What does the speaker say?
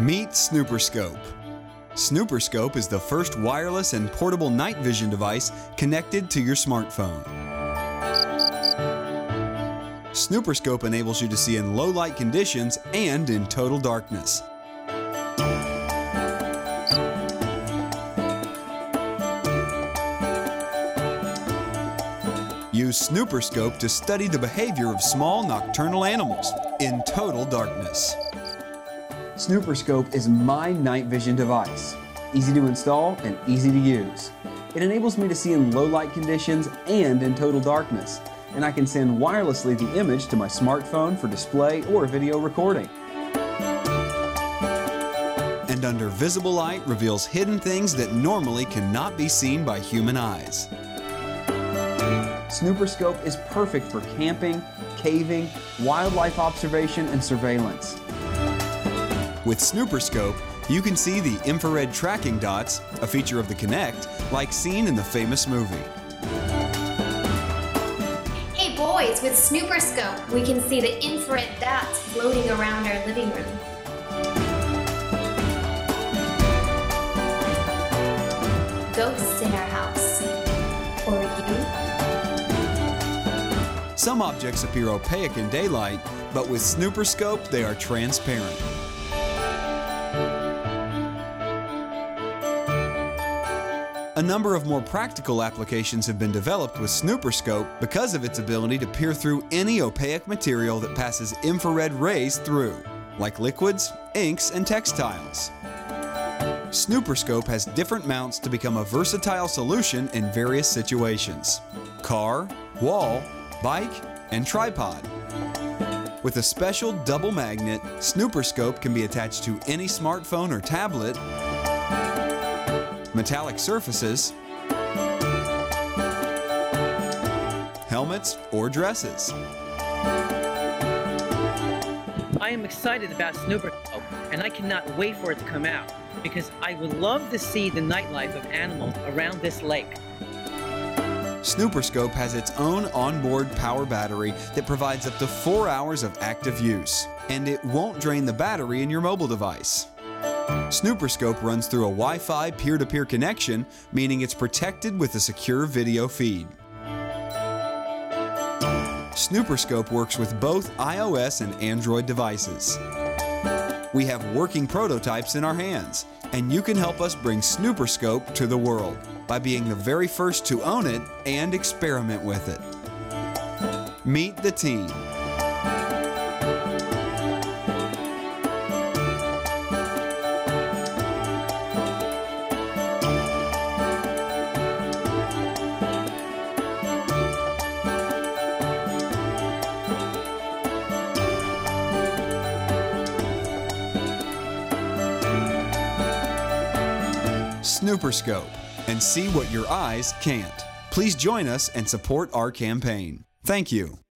Meet Snooperscope. Snooperscope is the first wireless and portable night vision device connected to your smartphone. Snooperscope enables you to see in low light conditions and in total darkness. Use Snooperscope to study the behavior of small nocturnal animals in total darkness. Snooperscope is my night vision device. Easy to install and easy to use. It enables me to see in low light conditions and in total darkness, and I can send wirelessly the image to my smartphone for display or video recording. And under visible light reveals hidden things that normally cannot be seen by human eyes. Snooperscope is perfect for camping, caving, wildlife observation, and surveillance. With Snooperscope, you can see the infrared tracking dots, a feature of the Kinect, like seen in the famous movie. Hey boys, with Snooperscope, we can see the infrared dots floating around our living room. Ghosts in our house. Or you. Some objects appear opaque in daylight, but with Snooperscope, they are transparent. A number of more practical applications have been developed with Snooperscope because of its ability to peer through any opaque material that passes infrared rays through, like liquids, inks, and textiles. Snooperscope has different mounts to become a versatile solution in various situations: car, wall, bike, and tripod. With a special double magnet, Snooperscope can be attached to any smartphone or tablet, metallic surfaces, helmets, or dresses. I am excited about Snooperscope, and I cannot wait for it to come out because I would love to see the nightlife of animals around this lake. Snooperscope has its own onboard power battery that provides up to 4 hours of active use, and it won't drain the battery in your mobile device. Snooperscope runs through a Wi-Fi peer-to-peer connection, meaning it's protected with a secure video feed. Snooperscope works with both iOS and Android devices. We have working prototypes in our hands, and you can help us bring Snooperscope to the world by being the very first to own it and experiment with it. Meet the team. Snooperscope, and see what your eyes can't. Please join us and support our campaign. Thank you.